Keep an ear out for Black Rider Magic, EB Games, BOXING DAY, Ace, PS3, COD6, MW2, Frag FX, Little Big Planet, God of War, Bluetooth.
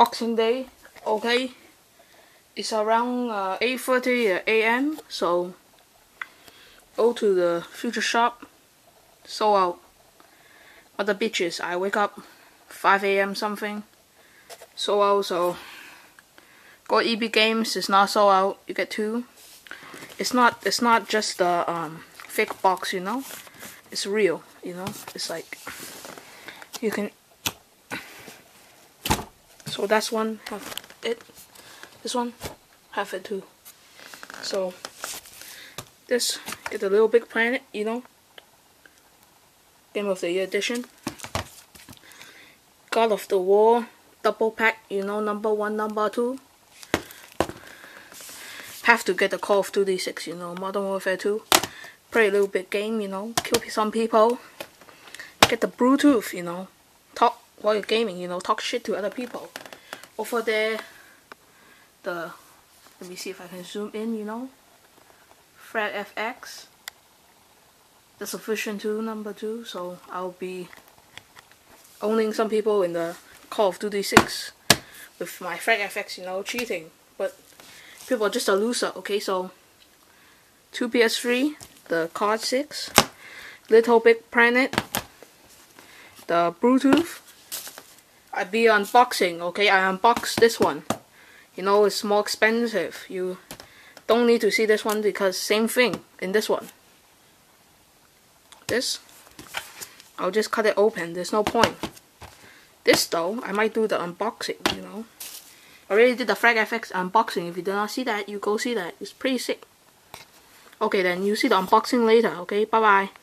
Boxing Day, okay, it's around 8:30 a.m. so go to the future shop, sold out. Other bitches, I wake up 5 a.m. something, sold out. So go EB Games, it's not sold out, you get two. It's not just the fake box, you know. It's real, you know. It's like you can. So that's one have it. This one have it too. So this get the Little Big Planet, you know. Game of the Year edition. God of the War double pack, you know, #1, #2. Have to get the Call of Duty 6, you know, Modern Warfare 2. Play a little bit game, you know, kill some people. Get the Bluetooth, you know, talk while you're gaming, you know, talk shit to other people. Over there, the, let me see if I can zoom in, you know, Frag FX. That's Sufficient 2, #2, so I'll be owning some people in the Call of Duty 6 with my Frag FX, you know, cheating. But people are just a loser, okay? So, 2 PS3, the COD6, Little Big Planet, the Bluetooth. I be unboxing, okay? I unbox this one. You know, it's more expensive. You don't need to see this one because same thing in this one. This, I'll just cut it open. There's no point. This though, I might do the unboxing, you know. Already did the Frag FX unboxing. If you did not see that, you go see that. It's pretty sick. Okay, then you see the unboxing later. Okay, bye bye.